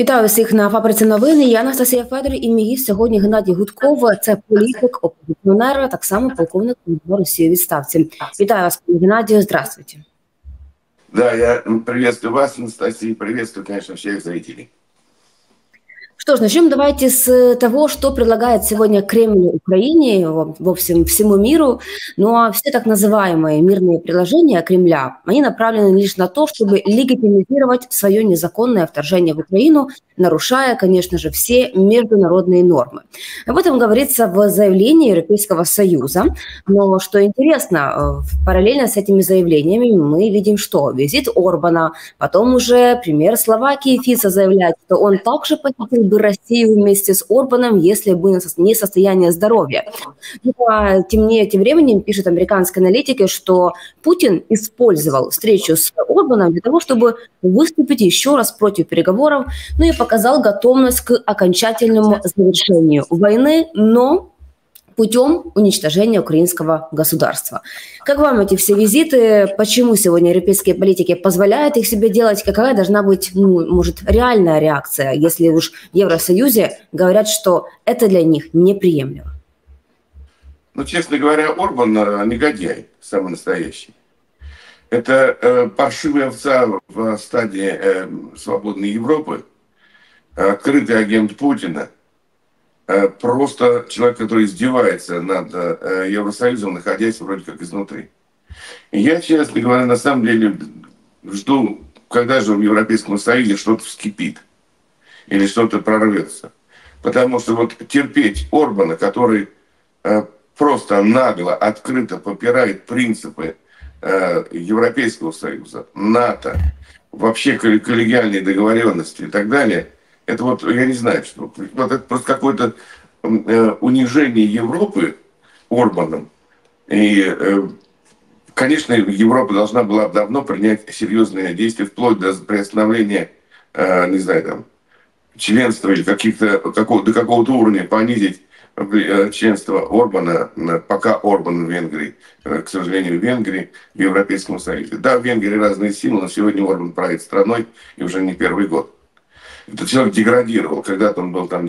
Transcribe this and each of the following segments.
Вітаю всіх на Фабриці новини. Я Анастасія Федорів і мій гість сьогодні Геннадій Гудков. Це політик, опозиціонер, так само полковник УДО Росії у відставці. Вітаю вас, пане Геннадію. Здравствуйте. Да, я приветствую вас, Анастасия, и приветствую, конечно, всех зрителей. Что ж, начнем давайте с того, что предлагает сегодня Кремль Украине, в общем, всему миру. Ну а все так называемые мирные предложения Кремля, они направлены лишь на то, чтобы легитимизировать свое незаконное вторжение в Украину, нарушая, конечно же, все международные нормы. Об этом говорится в заявлении Европейского Союза. Но что интересно, параллельно с этими заявлениями мы видим, что визит Орбана, потом уже премьер Словакии Фицо заявляет, что он также посетил бы Россию вместе с Орбаном, если бы не состояние здоровья. А тем временем пишет американские аналитики, что Путин использовал встречу с Орбаном для того, чтобы выступить еще раз против переговоров, ну и показал готовность к окончательному завершению войны, но путем уничтожения украинского государства. Как вам эти все визиты? Почему сегодня европейские политики позволяют их себе делать? Какая должна быть, ну, может, реальная реакция, если уж в Евросоюзе говорят, что это для них неприемлемо? Ну, честно говоря, Орбан негодяй самый настоящий. Это паршивая овца в стадии свободной Европы, открытый агент Путина. Просто человек, который издевается над Евросоюзом, находясь вроде как изнутри. Я, честно говоря, на самом деле жду, когда же в Европейском Союзе что-то вскипит или что-то прорвется. Потому что вот терпеть Орбана, который просто нагло, открыто попирает принципы Европейского Союза, НАТО, вообще коллегиальные договоренности и так далее, это вот, я не знаю, что. Вот это просто какое-то унижение Европы Орбаном. И, конечно, Европа должна была давно принять серьезные действия, вплоть до приостановления, не знаю, там, членства или до какого-то уровня понизить членство Орбана, пока Орбан в Венгрии, к сожалению, в Венгрии, в Европейском Союзе. Да, в Венгрии разные силы, но сегодня Орбан правит страной и уже не первый год. Этот человек деградировал. Когда-то он был там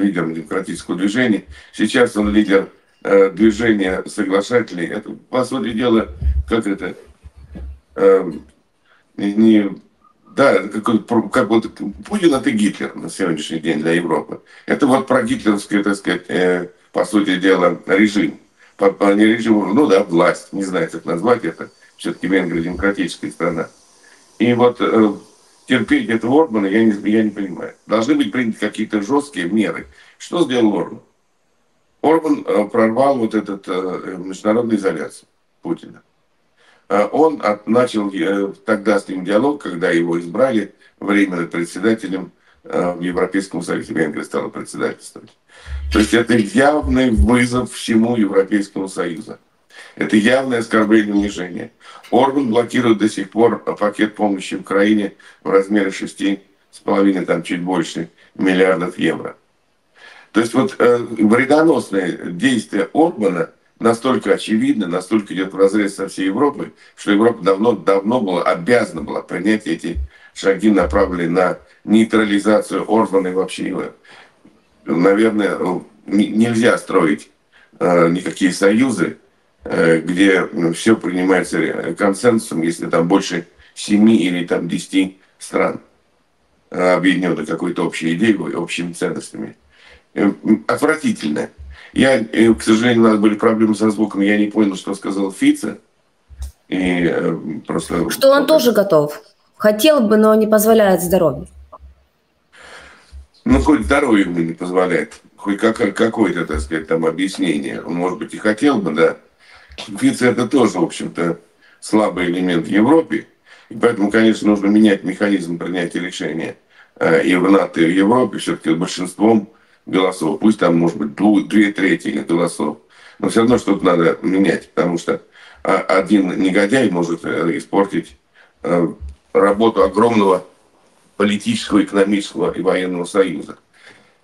лидером демократического движения. Сейчас он лидер движения соглашателей. Это, по сути дела, как это... как вот Путин — это Гитлер на сегодняшний день для Европы. Это вот про гитлеровский, так сказать, по сути дела, режим. Не режим, ну да, власть. Не знаю, как назвать это. Все-таки Венгрия — демократическая страна. И вот... терпеть этого Орбана я не понимаю. Должны быть приняты какие-то жесткие меры. Что сделал Орбан? Орбан прорвал вот этот международную изоляцию Путина. Он начал тогда с ним диалог, когда его избрали временно председателем в Европейском Союзе. Венгрия стала председательствовать. То есть это явный вызов всему Европейскому Союзу. Это явное оскорбление и унижение. Орбан блокирует до сих пор пакет помощи Украине в размере 6,5, там чуть больше, миллиардов евро. То есть вот вредоносное действие Орбана настолько очевидно, настолько идет в разрез со всей Европой, что Европа давно обязана была принять эти шаги, направленные на нейтрализацию Орбана и вообще. Наверное, нельзя строить никакие союзы, где все принимается консенсусом, если там больше 7 или там 10 стран объединены какой-то общей идеей, общими ценностями. Отвратительно. Я, к сожалению, у нас были проблемы со звуком, я не понял, что сказал Фицо. И просто... Что он тоже готов. Хотел бы, но не позволяет здоровью. Ну, хоть здоровье ему не позволяет. Хоть какое-то, так сказать, там объяснение. Он, может быть, и хотел бы, да. Фицо — это тоже, в общем-то, слабый элемент в Европе. И поэтому, конечно, нужно менять механизм принятия решения и в НАТО, и в Европе все-таки большинством голосов. Пусть там, может быть, 2/3 голосов. Но все равно что-то надо менять, потому что один негодяй может испортить работу огромного политического, экономического и военного союза.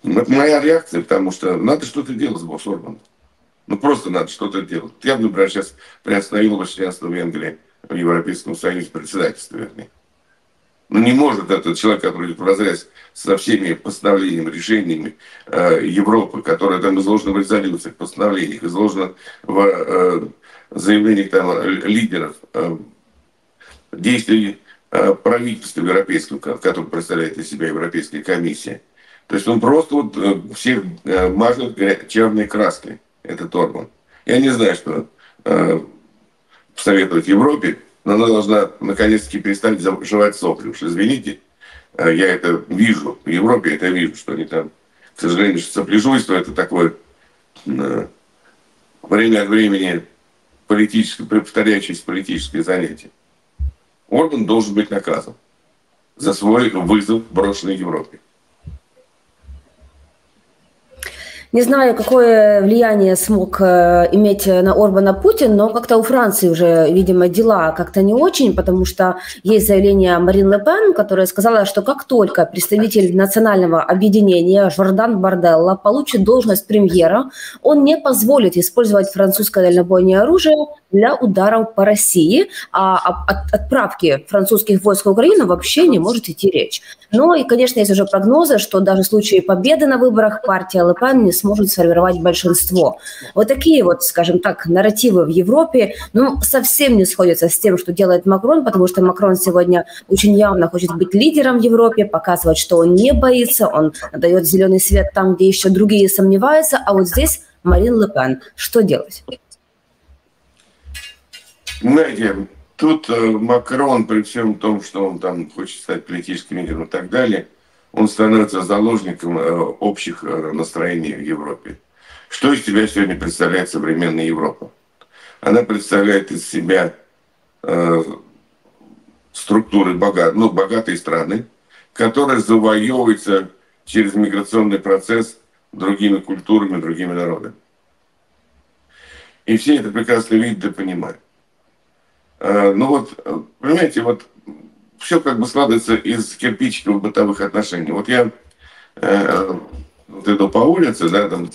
Это моя реакция, потому что надо что-то делать с Орбаном. Ну, просто надо что-то делать. Я, например, сейчас приостановил членство Венгрии в Европейском Союзе, председательство, вернее. Ну не может этот человек, который идет в разрез со всеми постановлениями, решениями Европы, которые там изложены в резолюциях, постановлениях, изложены в заявлениях там, лидеров, действий правительства европейского, которое представляет из себя Европейская комиссия. То есть он просто вот всех мажет черной краской, этот Орбан. Я не знаю, что советовать Европе, но она должна наконец-таки перестать жевать сопли. Уж извините, я это вижу, в Европе это вижу, что они там, к сожалению, сопляжуйство, это такое время от времени повторяющееся политическое занятие. Орбан должен быть наказан за свой вызов, брошенный Европе. Не знаю, какое влияние смог иметь на Орбана Путин, но как-то у Франции уже, видимо, дела как-то не очень, потому что есть заявление Марин Ле Пен, которая сказала, что как только представитель национального объединения Жордан Барделла получит должность премьера, он не позволит использовать французское дальнобойное оружие для ударов по России, а от отправки французских войск в Украину вообще не может идти речь. Ну и, конечно, есть уже прогнозы, что даже в случае победы на выборах партия Ле Пен не сможет сформировать большинство. Вот такие вот, скажем так, нарративы в Европе, ну, совсем не сходятся с тем, что делает Макрон, потому что Макрон сегодня очень явно хочет быть лидером в Европе, показывать, что он не боится, он дает зеленый свет там, где еще другие сомневаются, а вот здесь Марин Ле Пен. Что делать? Знаете, тут Макрон, при всем том, что он там хочет стать политическим лидером и так далее, он становится заложником общих настроений в Европе. Что из себя сегодня представляет современная Европа? Она представляет из себя структуры богатой страны, которая завоевывается через миграционный процесс другими культурами, другими народами. И все это прекрасно видят и понимают. Ну вот, понимаете, вот все как бы складывается из кирпичиков бытовых отношений. Вот я вот иду по улице, да, там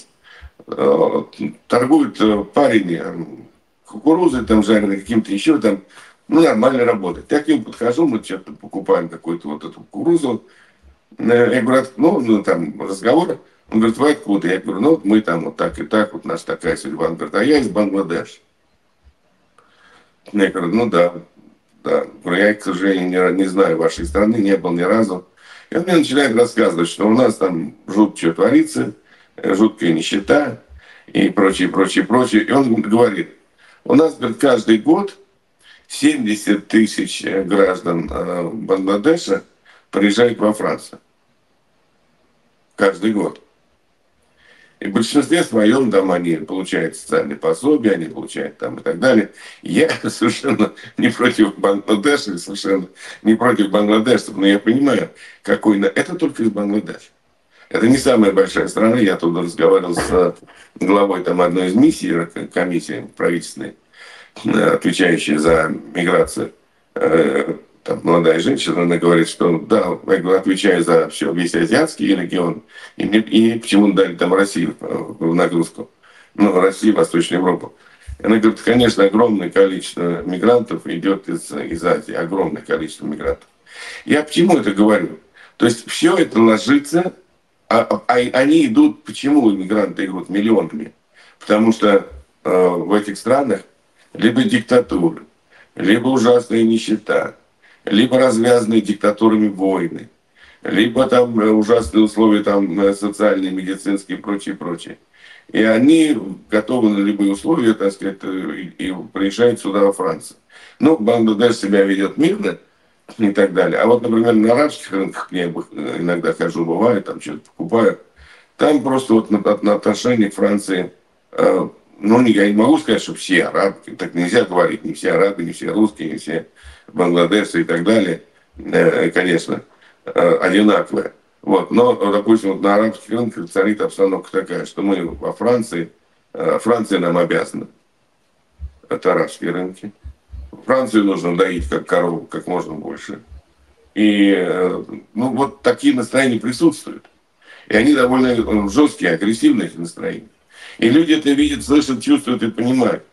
торгует парень кукурузой, там жареной, каким-то еще, там, ну, нормально работает. Я к ним подхожу, мы что-то покупаем, какую-то вот эту кукурузу. Я говорю, ну, там разговор. Он говорит, вы откуда? Я говорю, ну, вот мы там вот так и так, вот наша такая судьба. Он говорит, а я из Бангладеша. Я говорю, ну да. Я, к сожалению, не знаю вашей страны, не был ни разу. И он мне начинает рассказывать, что у нас там жутко что творится, жуткая нищета и прочее. И он говорит, у нас, говорит, каждый год 70 тысяч граждан Бангладеша приезжают во Францию. Каждый год. И в большинстве своем там они получают социальные пособия, они получают там и так далее. Я совершенно не против Бангладеша, совершенно не против бангладешцев, но я понимаю, какой... Это только из Бангладеша. Это не самая большая страна. Я туда разговаривал с главой там, одной из миссий, комиссии правительственной, отвечающей за миграцию. Там молодая женщина, она говорит, что да, я отвечаю за все, весь азиатский регион, и почему дали там Россию в нагрузку, ну, Россию, Восточную Европу. Она говорит, конечно, огромное количество мигрантов идет из Азии, огромное количество мигрантов. Я почему это говорю? То есть все это ложится, они идут, почему мигранты идут миллионами? Потому что в этих странах либо диктатуры, либо ужасная нищета, либо развязанные диктатурами войны, либо там ужасные условия там, социальные, медицинские и прочее. И они готовы на любые условия, так сказать, и приезжают сюда, во Францию. Ну, Бангладеш себя ведет мирно и так далее. А вот, например, на арабских рынках, я иногда хожу, бывает, там что-то покупаю, там просто вот на отношении к Франции, ну, я не могу сказать, что все арабы, так нельзя говорить, не все арабы, не все русские, не все... бангладешцы и так далее, конечно, одинаковые. Вот. Но, допустим, вот на арабских рынках царит обстановка такая, что мы во Франции, Франция нам обязана. Это арабские рынки. Францию нужно доить как корову, как можно больше. И ну, вот такие настроения присутствуют. И они довольно жесткие, агрессивные эти настроения. И люди это видят, слышат, чувствуют и понимают.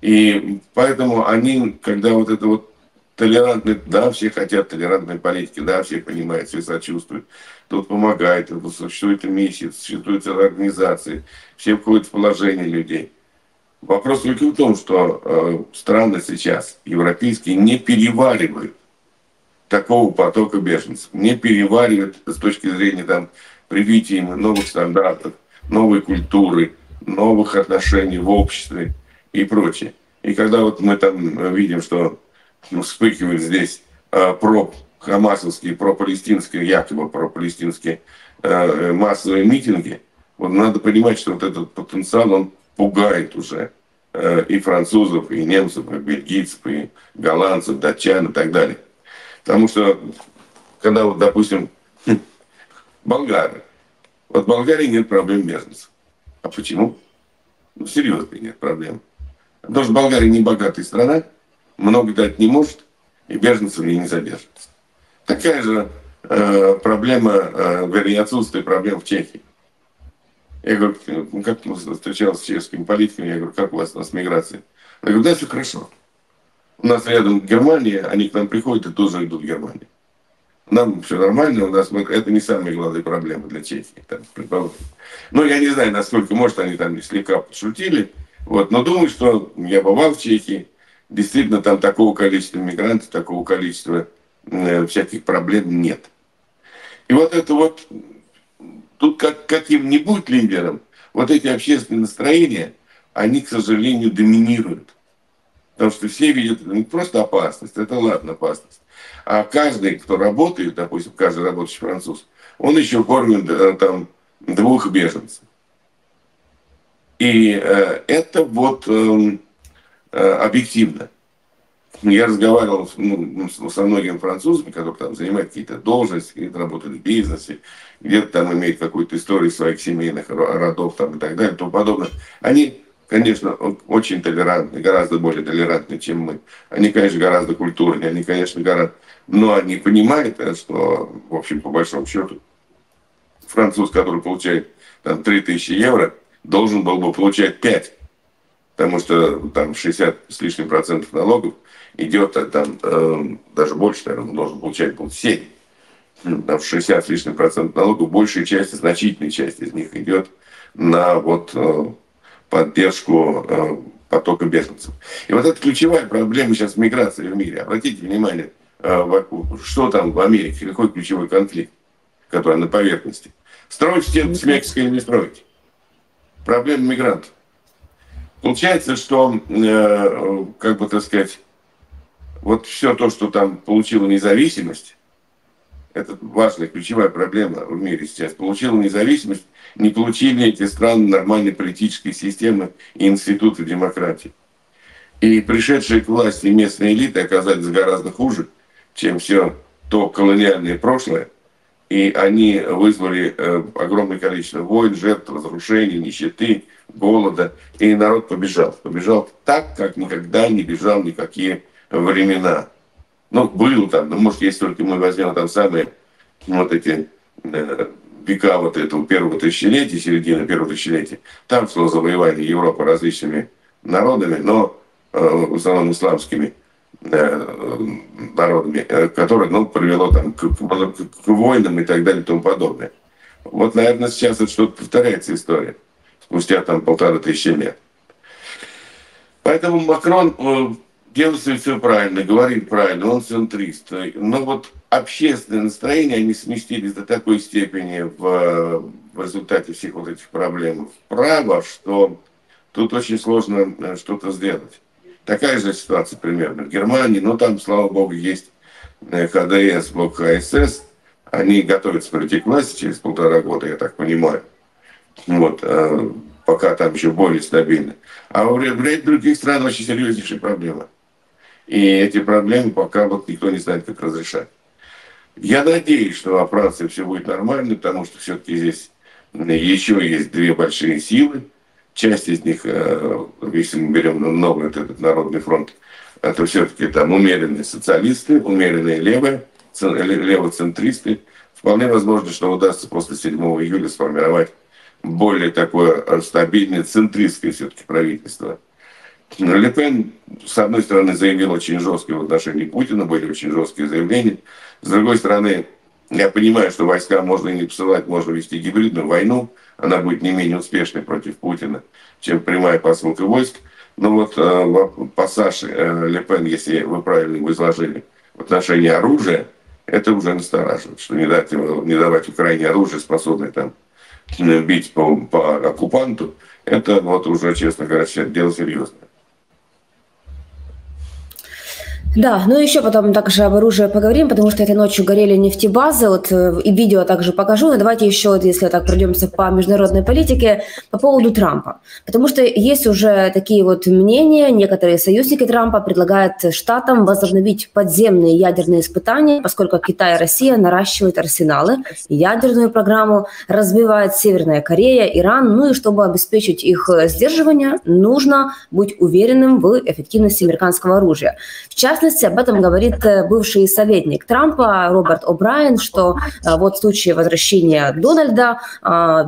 И поэтому они, когда вот это вот толерантны, да, все хотят толерантной политики, да, все понимают, все сочувствуют. Тут помогает, существует миссия, существует целая организация, все входят в положение людей. Вопрос только в том, что страны сейчас, европейские, не переваривают такого потока беженцев, не переваривают с точки зрения там, привития им новых стандартов, новой культуры, новых отношений в обществе и прочее. И когда вот мы там видим, что вспыхивают здесь про-хамасовские, про-палестинские, якобы про-палестинские массовые митинги, вот надо понимать, что вот этот потенциал, он пугает уже и французов, и немцев, и бельгийцев, и голландцев, датчан и так далее. Потому что, когда вот, допустим, болгары, вот в Болгарии нет проблем беженцев. А почему? Ну, серьезно, нет проблем. Потому что Болгария не богатая страна, много дать не может, и беженцев не задержится. Такая же проблема, вернее, отсутствие проблем в Чехии. Я говорю, как встречался с чешскими политиками, я говорю, как у вас с миграцией? Я говорю, да, все хорошо. У нас рядом Германия, они к нам приходят и тоже идут в Германию. Нам все нормально, у нас это не самые главные проблемы для Чехии, там, предположим. Ну, я не знаю, насколько, может, они там слегка подшутили, вот, но думаю, что я бывал в Чехии, действительно, там такого количества мигрантов, такого количества всяких проблем нет. И вот это вот... Тут каким-нибудь лидером вот эти общественные настроения, они, к сожалению, доминируют. Потому что все видят не просто опасность, это ладно, опасность. А каждый, кто работает, допустим, каждый работающий француз, он еще кормит там 2 беженцев. И это вот объективно. Я разговаривал со многими французами, которые там занимают какие-то должности, где-то работают в бизнесе, где-то там имеют какую-то историю своих семейных родов там, и так далее, и тому подобное. Они, конечно, очень толерантны, гораздо более толерантны, чем мы. Они, конечно, гораздо культурнее, они, конечно, гораздо... Но они понимают, что, в общем, по большому счету, француз, который получает там 3000 евро, должен был бы получать 5, потому что там 60 с лишним % налогов, идет там, даже больше, наверное, он должен получать 7, там 60 с лишним % налогов, большая часть, значительная часть из них идет на вот, поддержку потока беженцев. И вот это ключевая проблема сейчас миграции в мире. Обратите внимание, что там в Америке, какой ключевой конфликт, который на поверхности. Строить стену с Мексикой или не строить? Проблема мигрантов. Получается, что, как бы так сказать, вот все то, что там получило независимость, это важная, ключевая проблема в мире сейчас, получила независимость, не получили эти страны нормальной политической системы и институты демократии. И пришедшие к власти местные элиты оказались гораздо хуже, чем все то колониальное прошлое, и они вызвали огромное количество войн, жертв, разрушений, нищеты, голода, и народ побежал. Побежал так, как никогда не бежал никакие времена. Ну, был там, ну, может, если только мы возьмем там самые вот эти века вот этого первого тысячелетия, середины первого тысячелетия, там шло завоевание Европы различными народами, но в основном исламскими народами, которое, ну, привело там к войнам и так далее и тому подобное. Вот, наверное, сейчас это что-то повторяется история, спустя там 1500 лет. Поэтому Макрон... делает все правильно, говорит правильно, он центрист. Но вот общественное настроение, они сместились до такой степени в результате всех вот этих проблем вправо, что тут очень сложно что-то сделать. Такая же ситуация примерно в Германии, но там, слава богу, есть ХДС, блок ХСС. Они готовятся прийти к власти через 1,5 года, я так понимаю. Вот, пока там еще более стабильно. А в ряде других стран очень серьезнейшие проблемы. И эти проблемы пока вот никто не знает, как разрешать. Я надеюсь, что во Франции все будет нормально, потому что все-таки здесь еще есть 2 большие силы. Часть из них, если мы берем много этот Народный фронт, это все-таки там умеренные социалисты, умеренные левые, левоцентристы. Вполне возможно, что удастся после 7 июля сформировать более такое стабильное центристское все-таки правительство. Ле Пен, с одной стороны, заявил очень жесткие в отношении Путина, были очень жесткие заявления. С другой стороны, я понимаю, что войска можно и не посылать, можно вести гибридную войну. Она будет не менее успешной против Путина, чем прямая посылка войск. Но вот пассаж Ле Пен, если вы правильно его изложили, в отношении оружия, это уже настораживает, что не давать Украине оружие, способное там бить по оккупанту, это вот уже, честно говоря, дело серьезное. Да, ну еще потом также об оружии поговорим, потому что этой ночью горели нефтебазы, вот и видео также покажу, но давайте еще, если так пройдемся по международной политике, по поводу Трампа. Потому что есть уже такие вот мнения, некоторые союзники Трампа предлагают штатам возобновить подземные ядерные испытания, поскольку Китай и Россия наращивают арсеналы, ядерную программу развивает Северная Корея, Иран, ну и чтобы обеспечить их сдерживание, нужно быть уверенным в эффективности американского оружия. В частности, об этом говорит бывший советник Трампа Роберт О'Брайен, что вот в случае возвращения Дональда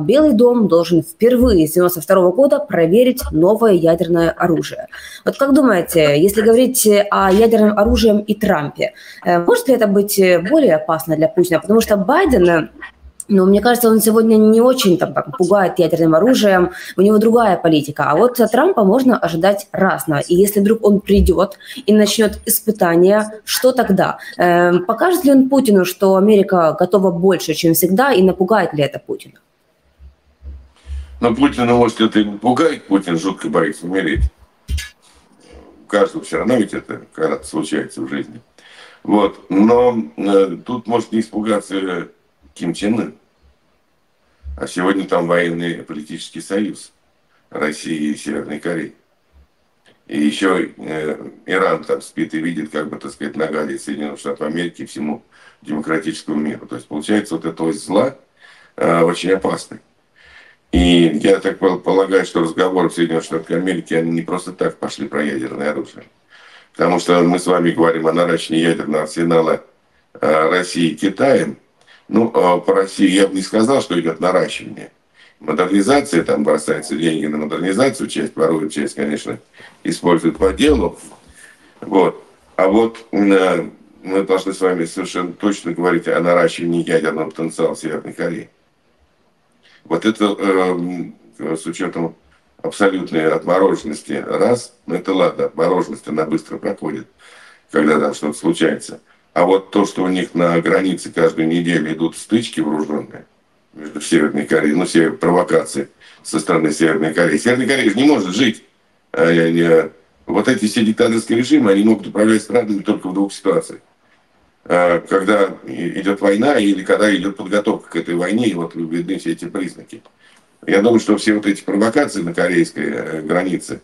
Белый дом должен впервые с 1992 года проверить новое ядерное оружие. Вот как думаете, если говорить о ядерном оружии и Трампе, может ли это быть более опасно для Путина? Потому что Байден... Но мне кажется, он сегодня не очень там, пугает ядерным оружием, у него другая политика. А вот от Трампа можно ожидать разного. И если вдруг он придет и начнет испытания, что тогда? Покажет ли он Путину, что Америка готова больше, чем всегда, и напугает ли это Путина? Но Путина, может, это и напугает. Путин жутко боится умереть. У каждого все равно ведь это когда-то случается в жизни. Вот. Но тут может не испугаться... Ким Чен Ын. А сегодня там военный политический союз России и Северной Кореи. И еще Иран там спит и видит, как бы, так сказать, нагадит Соединенных Штатов Америки всему демократическому миру. То есть получается вот эта ось зла очень опасна. И я так полагаю, что разговоры в Соединенных Штатах Америки, они не просто так пошли про ядерное оружие. Потому что мы с вами говорим о наращивании ядерного арсенала России и Китая. Ну, по России я бы не сказал, что идет наращивание. Модернизация, там бросаются деньги на модернизацию, часть воруют, часть, конечно, используют по делу. Вот. А вот мы должны с вами совершенно точно говорить о наращивании ядерного потенциала Северной Кореи. Вот это с учетом абсолютной отмороженности раз, ну это ладно, отмороженность она быстро проходит, когда там что-то случается. А вот то, что у них на границе каждую неделю идут стычки вооруженные между Северной Кореей, ну, все провокации со стороны Северной Кореи. Северная Корея же не может жить. Вот эти все диктаторские режимы, они могут управлять странами только в двух ситуациях. Когда идет война или когда идет подготовка к этой войне, и вот видны все эти признаки. Я думаю, что все вот эти провокации на корейской границе,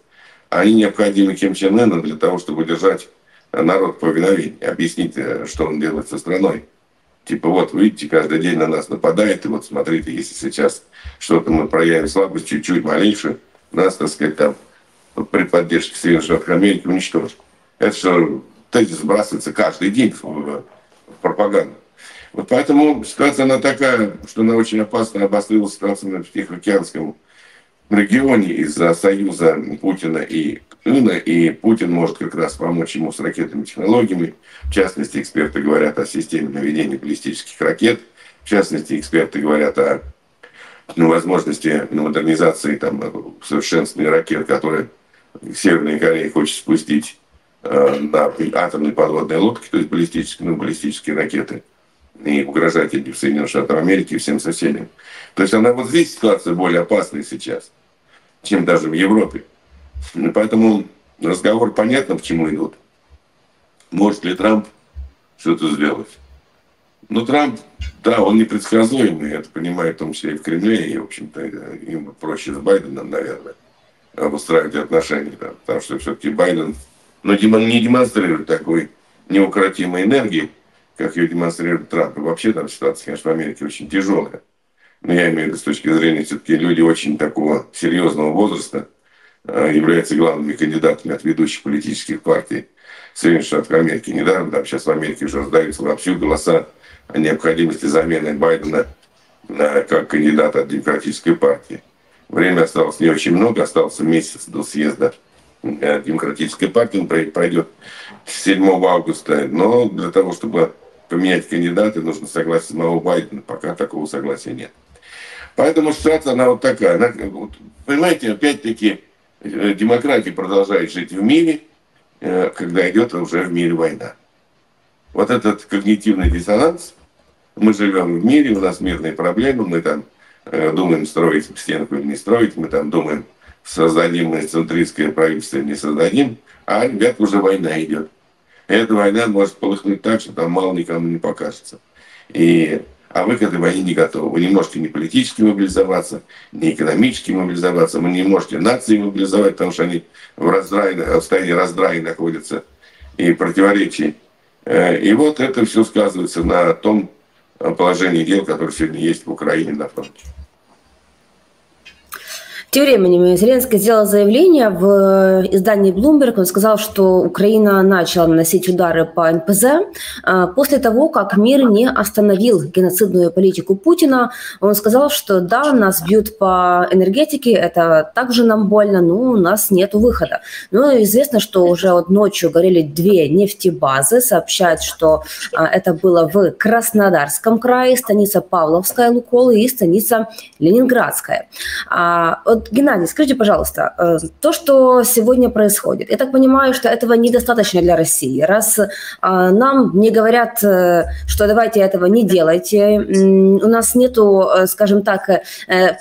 они необходимы Ким Чен Ыну для того, чтобы держать народ повиновен, объяснить, что он делает со страной. Типа, вот, видите, каждый день на нас нападает, и вот смотрите, если сейчас что-то мы проявим слабость, чуть-чуть малейшую, нас, так сказать, там, при поддержке Соединенных Штатов Америки уничтожат. Это что, тезис сбрасывается каждый день в пропаганду. Вот поэтому ситуация, она такая, что она очень опасна, обострилась ситуация в Тихоокеанском регионе из-за союза Путина и Ына, и Путин может как раз помочь ему с ракетными технологиями. В частности, эксперты говорят о системе наведения баллистических ракет. В частности, эксперты говорят о возможности модернизации, там, совершенствования ракет, которые Северная Корея хочет спустить на атомные подводные лодки, то есть баллистические ракеты, и угрожать этим Соединенным Штатам Америки и всем соседям. То есть она вот здесь ситуация более опасная сейчас, чем даже в Европе. Поэтому разговор понятно, к чему идут. Может ли Трамп что-то сделать? Но Трамп, да, он непредсказуемый, это понимает в том числе и в Кремле, и, в общем-то, им проще с Байденом, наверное, обустраивать отношения, там, потому что все-таки Байден не демонстрирует такой неукротимой энергии, как ее демонстрирует Трамп. И вообще там ситуация, конечно, в Америке очень тяжелая. Но я имею в виду, с точки зрения, все-таки люди очень такого серьезного возраста, являются главными кандидатами от ведущих политических партий Соединенных Штатов Америки. Недаром там сейчас в Америке уже раздаются вовсю голоса о необходимости замены Байдена как кандидата от демократической партии. Время осталось не очень много, остался месяц до съезда демократической партии, он пройдет 7 августа. Но для того, чтобы поменять кандидата, нужно согласие самого Байдена. Пока такого согласия нет. Поэтому ситуация, она вот такая. Она, вот, понимаете, опять-таки, демократия продолжает жить в мире, когда идет уже в мире война. Вот этот когнитивный диссонанс. Мы живем в мире, у нас мирные проблемы, мы там думаем строить стенку или не строить, мы там думаем, создадим мы центристское правительство или не создадим, а, ребят, уже война идет. И эта война может полыхнуть так, что там мало никому не покажется. А вы к этой войне не готовы. Вы не можете ни политически мобилизоваться, ни экономически мобилизоваться, вы не можете нации мобилизовать, потому что они в состоянии раздрая находятся и противоречий. И вот это все сказывается на том положении дел, которое сегодня есть в Украине на фронте. Тем временем Зеленский сделал заявление в издании Bloomberg. Он сказал, что Украина начала наносить удары по НПЗ после того, как мир не остановил геноцидную политику Путина. Он сказал, что да, нас бьют по энергетике, это также нам больно, но у нас нет выхода. Но известно, что уже вот ночью горели 2 нефтебазы. Сообщают, что это было в Краснодарском крае, станица Павловская, Луколы и станица Ленинградская. Геннадий, скажите, пожалуйста, то, что сегодня происходит, я так понимаю, что этого недостаточно для России. Раз нам не говорят, что давайте этого не делайте, у нас нету, скажем так,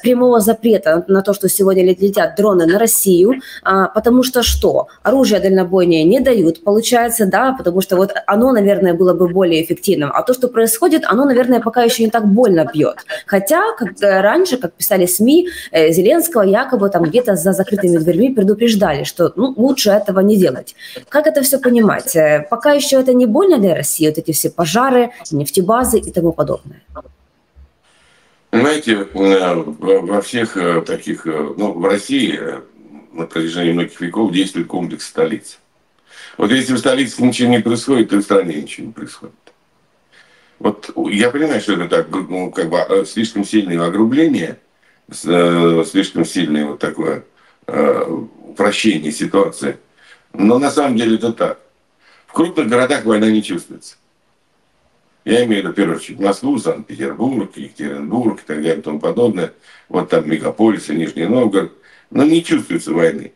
прямого запрета на то, что сегодня летят дроны на Россию, потому что что? Оружие дальнобойное не дают, получается, да, потому что вот оно, наверное, было бы более эффективным. А то, что происходит, оно, наверное, пока еще не так больно бьет. Хотя, как раньше, как писали СМИ, Зеленского якобы там где-то за закрытыми дверьми предупреждали, что лучше этого не делать. Как это все понимать? Пока еще это не больно для России, вот эти все пожары, нефтебазы и тому подобное? Знаете, во всех таких, в России на протяжении многих веков действует комплекс столиц. Вот если в столице ничего не происходит, то и в стране ничего не происходит. Вот я понимаю, что это так, как бы слишком сильное огрубление, слишком сильное вот такое упрощение ситуации. Но на самом деле это так. В крупных городах война не чувствуется. Я имею в виду, в первую очередь, Москву, Санкт-Петербург, Екатеринбург и так далее и тому подобное. Вот там мегаполисы, Нижний Новгород. Но не чувствуется войны.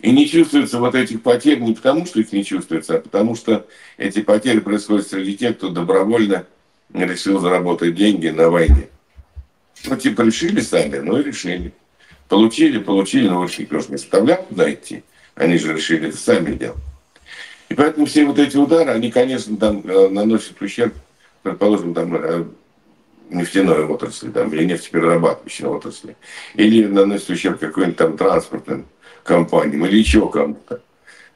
И не чувствуется вот этих потерь не потому, что их не чувствуется, а потому что эти потери происходят среди тех, кто добровольно решил заработать деньги на войне. Ну, типа, решили сами, ну и решили. Получили, но вообще никто же не заставлял туда идти. Они же решили это сами делать. И поэтому все вот эти удары, они, конечно, там наносят ущерб, предположим, там нефтяной отрасли, там, или нефтеперерабатывающей отрасли, или наносят ущерб какой-нибудь там транспортным компаниям, или еще кому-то.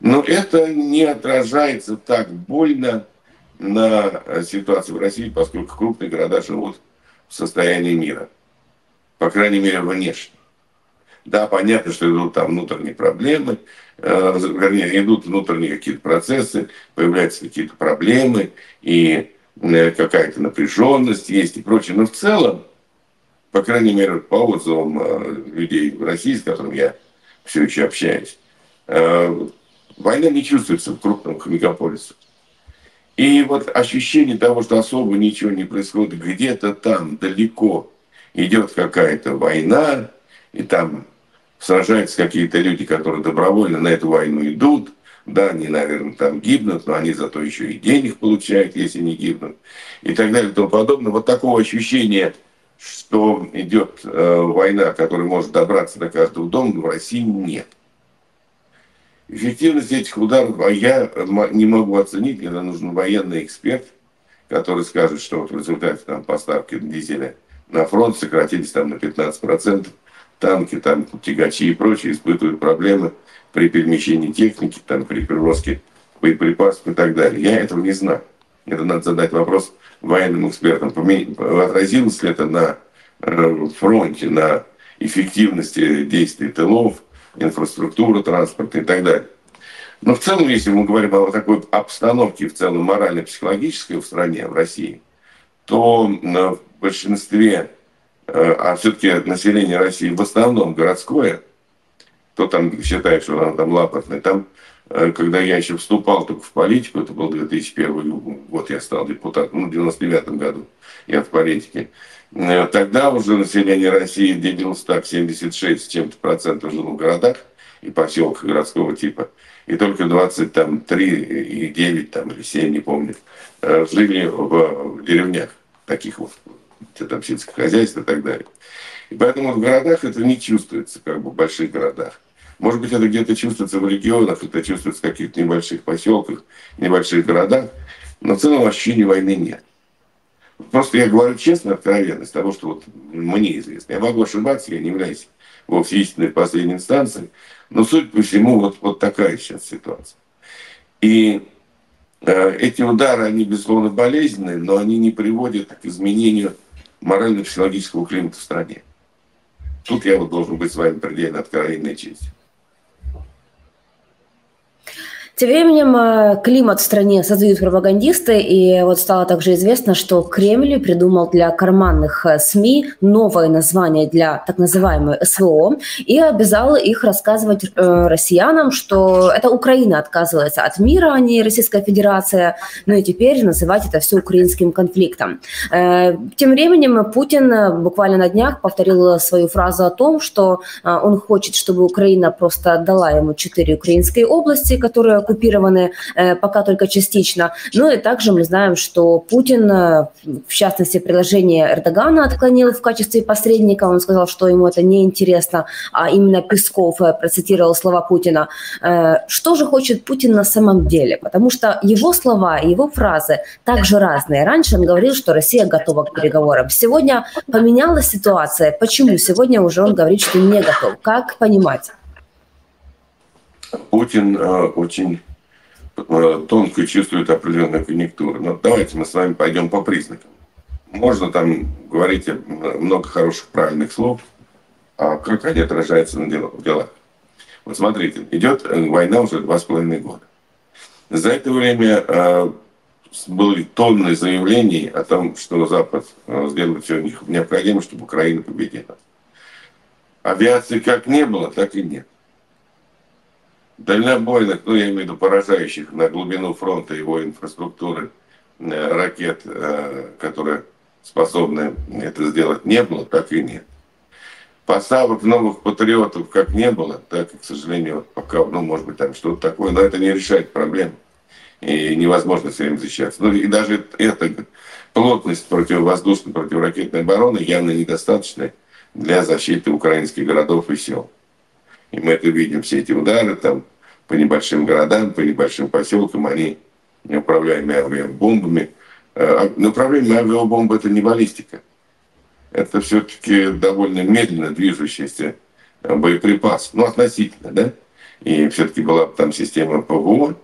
Но это не отражается так больно на ситуации в России, поскольку крупные города живут в состоянии мира. По крайней мере, внешне. Да, понятно, что идут там внутренние проблемы, идут внутренние какие-то процессы, появляются какие-то проблемы, и какая-то напряженность есть и прочее. Но в целом, по крайней мере, по отзывам людей в России, с которыми я все еще общаюсь, война не чувствуется в крупных мегаполисах. И вот ощущение того, что особо ничего не происходит, где-то там далеко идет какая-то война, и там сражаются какие-то люди, которые добровольно на эту войну идут. Да, они, наверное, там гибнут, но они зато еще и денег получают, если не гибнут, и так далее и тому подобное. Вот такого ощущения, что идет война, которая может добраться до каждого дома, в России нет. Эффективность этих ударов я не могу оценить, мне нужен военный эксперт, который скажет, что в результате там, поставки дизеля на фронт сократились там, на 15%, танки, там, тягачи и прочее испытывают проблемы при перемещении техники, там, при перевозке боеприпасов и так далее. Я этого не знаю. Это надо задать вопрос военным экспертам. Отразилось ли это на фронте, на эффективности действий тылов, инфраструктура, транспорт и так далее. Но в целом, если мы говорим о такой обстановке, в целом морально-психологической в стране, в России, то в большинстве, а все-таки население России в основном городское, кто там считает, что она там лапотная. Там, когда я еще вступал только в политику, это был 2001 год, я стал депутатом, в 99 году я в политике. Тогда уже население России делилось так, 76 с чем-то процентов жило в городах и поселках городского типа. И только 23,9 там, или 7, не помню, жили в деревнях таких вот, где там сельское хозяйство и так далее. И поэтому в городах это не чувствуется, как бы в больших городах. Может быть, это где-то чувствуется в регионах, это чувствуется в каких-то небольших поселках, небольших городах, но в целом ощущения войны нет. Просто я говорю честно, откровенно, из того, что вот мне известно. Я могу ошибаться, я не являюсь вовсе истинной последней инстанцией, но, судя по всему, вот такая сейчас ситуация. И эти удары, они, безусловно, болезненные, но они не приводят к изменению морально-психологического климата в стране. Тут я вот должен быть с вами предельно откровенной честью. Тем временем климат в стране создают пропагандисты, и вот стало также известно, что Кремль придумал для карманных СМИ новое название для так называемой СВО и обязал их рассказывать россиянам, что это Украина отказывается от мира, а не Российская Федерация, ну и теперь называть это все украинским конфликтом. Тем временем Путин буквально на днях повторил свою фразу о том, что он хочет, чтобы Украина просто отдала ему 4 украинские области, которые оккупированы пока только частично. Ну и также мы знаем, что Путин, в частности, предложение Эрдогана отклонил в качестве посредника. Он сказал, что ему это неинтересно, а именно Песков процитировал слова Путина. Что же хочет Путин на самом деле? Потому что его слова, его фразы также разные. Раньше он говорил, что Россия готова к переговорам. Сегодня поменялась ситуация. Почему сегодня уже он говорит, что не готов? Как понимать? Путин очень тонко чувствует определенную конъюнктуру. Но давайте мы с вами пойдем по признакам. Можно там говорить много хороших, правильных слов, а как они отражаются на делах. Вот смотрите, идет война уже 2,5 года. За это время были тонны заявлений о том, что Запад сделал все необходимое, чтобы Украина победила. Авиации как не было, так и нет. Дальнобойных, ну я имею в виду поражающих на глубину фронта его инфраструктуры ракет, которые способны это сделать, не было, так и нет. Поставок новых патриотов как не было, так и, к сожалению, вот пока, ну может быть там что-то такое, но это не решает проблем и невозможно с ним защищаться. Ну и даже эта плотность противовоздушной, противоракетной обороны явно недостаточна для защиты украинских городов и сел. И мы это видим, все эти удары там, по небольшим городам, по небольшим поселкам, они неуправляемые авиабомбами. Неуправляемые авиабомбы – это не баллистика. Это все-таки довольно медленно движущийся боеприпас, ну относительно, да? И все-таки была бы там система ПВО,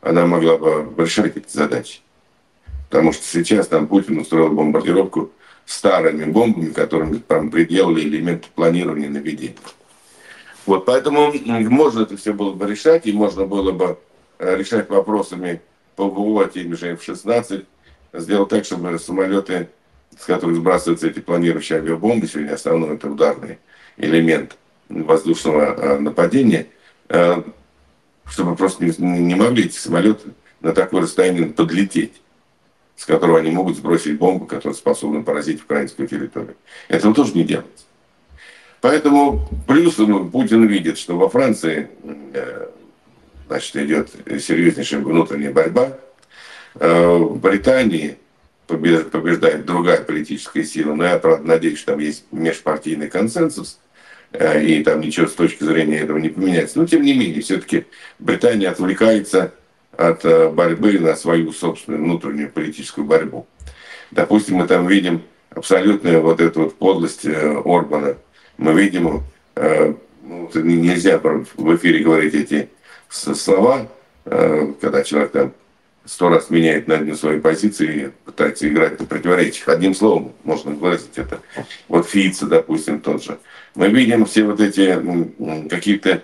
она могла бы решать эти задачи. Потому что сейчас там Путин устроил бомбардировку старыми бомбами, которыми там приделали элементы планирования и наведения. Вот, поэтому можно это все было бы решать, и можно было бы решать вопросами ПВО, теми же F-16, сделать так, чтобы самолеты, с которых сбрасываются эти планирующие авиабомбы, сегодня основной это ударный элемент воздушного нападения, чтобы просто не могли эти самолеты на такое расстояние подлететь, с которого они могут сбросить бомбу, которая способна поразить украинскую территорию. Этого тоже не делается. Поэтому плюсом Путин видит, что во Франции, значит, идет серьезнейшая внутренняя борьба. В Британии побеждает другая политическая сила, но я, правда, надеюсь, что там есть межпартийный консенсус, и там ничего с точки зрения этого не поменяется. Но, тем не менее, все-таки Британия отвлекается от борьбы на свою собственную внутреннюю политическую борьбу. Допустим, мы там видим абсолютную вот эту вот подлость Орбана. Мы видим, нельзя в эфире говорить эти слова, когда человек там 100 раз меняет на одну свою позицию и пытается играть на противоречиях. Одним словом можно выразить это. Вот Фицо, допустим, тот же. Мы видим все вот эти какие-то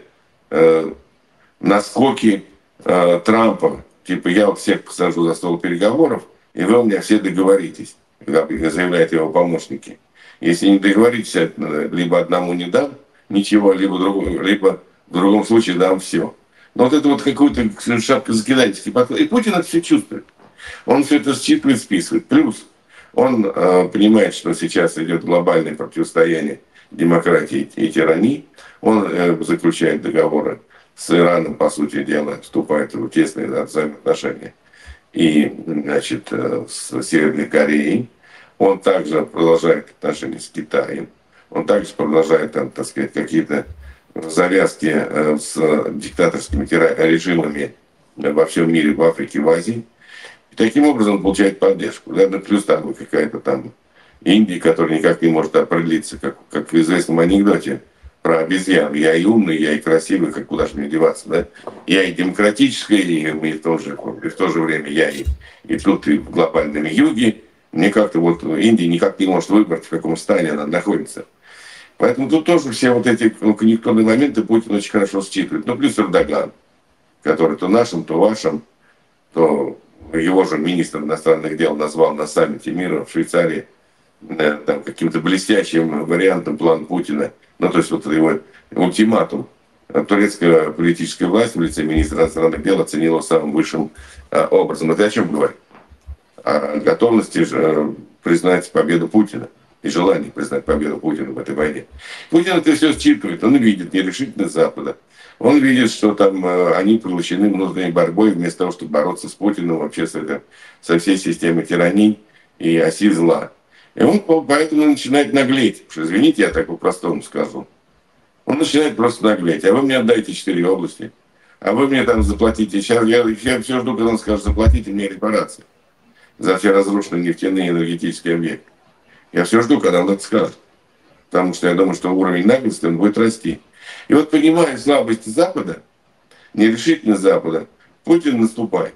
наскоки Трампа, типа я вот всех посажу за стол переговоров, и вы у меня все договоритесь, заявляют его помощники. Если не договоритесь, либо одному не дам ничего, либо другому, либо В другом случае дам все. Но вот это вот какую-то шапку закидайте. И Путин это все чувствует. Он все это считывает, списывает. Плюс он понимает, что сейчас идет глобальное противостояние демократии и тирании. Он заключает договоры с Ираном, по сути дела, вступает в тесные взаимоотношения. И, значит, с Северной Кореей. Он также продолжает отношения с Китаем. Он также продолжает, там, так сказать, какие-то завязки с диктаторскими режимами во всем мире, в Африке, в Азии. И таким образом он получает поддержку. Да? Ну, плюс там какая-то там Индия, которая никак не может определиться, как в известном анекдоте про обезьяну. Я и умный, я и красивый, как куда же мне деваться. Да? Я и демократическая, и в то же время я и тут, и в глобальном юге. Мне как-то вот Индия никак не может выбрать, в каком стане она находится. Поэтому тут тоже все вот эти конъюнктурные моменты Путин очень хорошо считывает. Ну, плюс Эрдоган, который то нашим, то вашим, то его же министр иностранных дел назвал на саммите мира в Швейцарии там, каким-то блестящим вариантом плана Путина. Ну, то есть вот его ультиматум. Турецкая политическая власть в лице министра иностранных дел оценила самым высшим образом. Это о чем говорит? О готовности признать победу Путина и желание признать победу Путина в этой войне. Путин это все считывает, он видит нерешительность Запада. Он видит, что там они получены внутренней борьбой, вместо того, чтобы бороться с Путиным, вообще со всей системой тираний и оси зла. И он поэтому начинает наглеть. Уж извините, я так по-простому скажу. Он начинает просто наглеть. А вы мне отдайте 4 области. А вы мне там заплатите. Сейчас я все жду, когда он скажет, заплатите мне репарации за все разрушенные нефтяные и энергетические объекты. Я все жду, когда он это скажет. Потому что я думаю, что уровень наглости он будет расти. И вот понимая слабость Запада, нерешительность Запада, Путин наступает.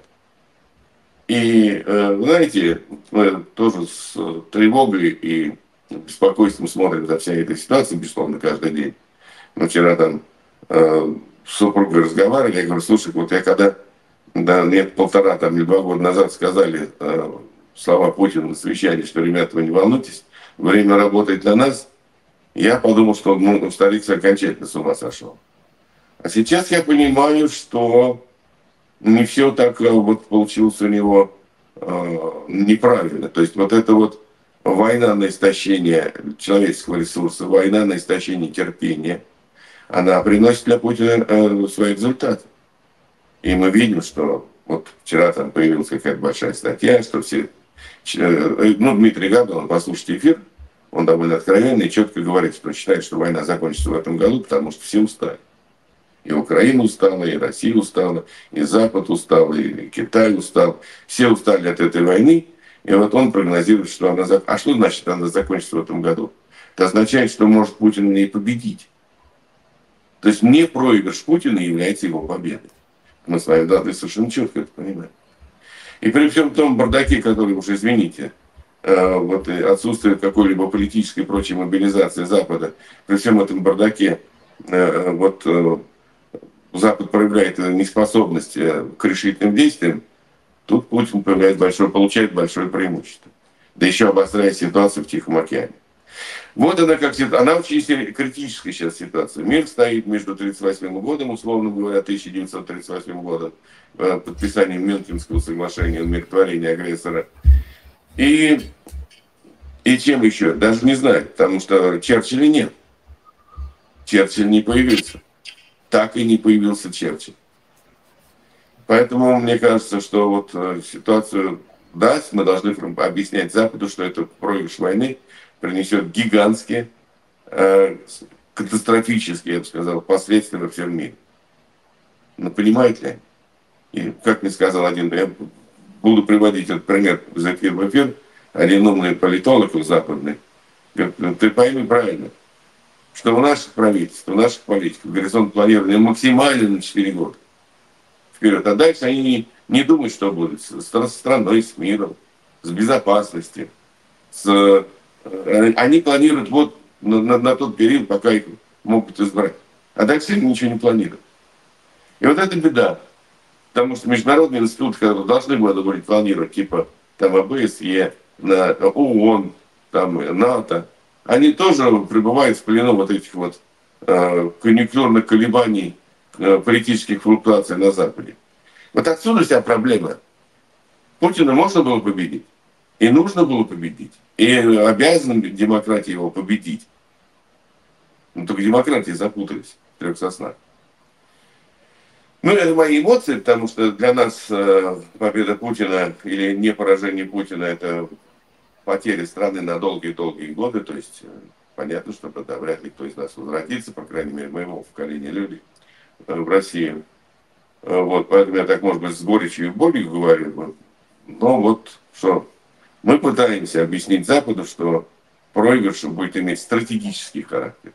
И, знаете, мы тоже с тревогой и беспокойством смотрим за всей этой ситуацией, безусловно, каждый день. Мы вчера там с супругой разговаривали, я говорю, слушай, вот я когда нет, 1,5 или 2 года назад сказали слова Путина на совещании, что, ребята, вы не волнуйтесь, время работает на нас, я подумал, что старик окончательно с ума сошел. А сейчас я понимаю, что не все так вот получилось у него неправильно. То есть вот эта вот война на истощение человеческого ресурса, война на истощение терпения, она приносит для Путина свои результаты. И мы видим, что вот вчера там появилась какая-то большая статья, что все... Ну, Дмитрий Габдуллин, послушайте эфир, он довольно откровенно и четко говорит, что считает, что война закончится в этом году, потому что все устали. И Украина устала, и Россия устала, и Запад устал, и Китай устал. Все устали от этой войны, и вот он прогнозирует, что она... А что значит, она закончится в этом году? Это означает, что может Путин не победить. То есть не проигрыш Путина является его победой. Мы с вами, да, ты совершенно четко это понимаем. И при всем том бардаке, который, уж извините, вот отсутствие какой-либо политической и прочей мобилизации Запада, при всем этом бардаке вот Запад проявляет неспособность к решительным действиям, тут Путин получает большое преимущество. Да еще обостряет ситуацию в Тихом океане. Вот она как она очень критическая сейчас ситуация. Мир стоит между 1938 годом, условно говоря, 1938 годом, подписанием Мюнхенского соглашения о умиротворении агрессора. И чем еще? Даже не знаю, потому что Черчилля нет. Черчилль не появился. Так и не появился Черчилль. Поэтому мне кажется, что вот ситуацию, да, мы должны объяснять Западу, что это проигрыш войны, принесет гигантские, катастрофические, я бы сказал, последствия во всем мире. Но понимаете ли? И как мне сказал один, я буду приводить этот пример из эфира в эфир, один умный политолог западный, говорит, ты пойми правильно, что у наших правительств, у наших политиков горизонт планирования максимально на 4 года вперед. А дальше они не думают, что будет с страной, с миром, с безопасностью, с... Они планируют вот на тот период, пока их могут избрать. А дальше они ничего не планируют. И вот это беда. Потому что международные институты, которые должны были планировать, типа там ОБСЕ, ООН, там, НАТО, они тоже пребывают в плену вот этих вот конъюнктурных колебаний политических флуктуаций на Западе. Вот отсюда вся проблема. Путина можно было победить, и нужно было победить, и обязана демократия его победить. Но только демократии запутались в трех соснах. Ну, это мои эмоции, потому что для нас победа Путина или не поражение Путина – это потери страны на долгие-долгие годы. То есть понятно, что тогда вряд ли кто из нас возродится, по крайней мере, моего поколения людей в России. Вот, поэтому я так, может быть, с горечью и болью говорю. Но вот что мы пытаемся объяснить Западу, что проигрыш будет иметь стратегический характер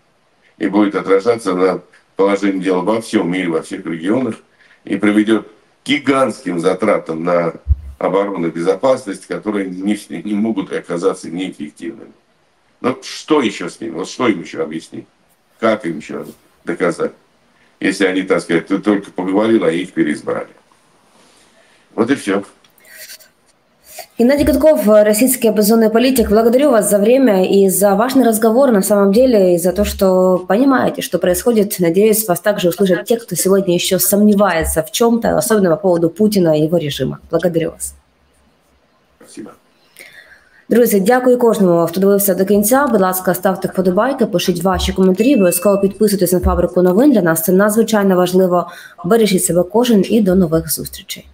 и будет отражаться на положении дела во всем мире, во всех регионах, и приведет к гигантским затратам на оборону и безопасность, которые не могут оказаться неэффективными. Но что еще с ним? Вот что им еще объяснить? Как им еще доказать? Если они, так сказать, ты только поговорил, а их переизбрали. Вот и все. Геннадий Гудков, российский оппозиционный политик, благодарю вас за время и за важный разговор, на самом деле, и за то, что понимаете, что происходит. Надеюсь, вас также услышат те, кто сегодня еще сомневается в чем-то, особенно по поводу Путина и его режима. Благодарю вас. Спасибо. Друзі, дякую кожному, хто дивився до кінця. Будь ласка, ставте вподобайки, пишіть ваші коментарі, обов'язково підписуйтесь на Фабрику новин. Для нас це надзвичайно важливо. Бережіть себе кожен і до нових зустрічей.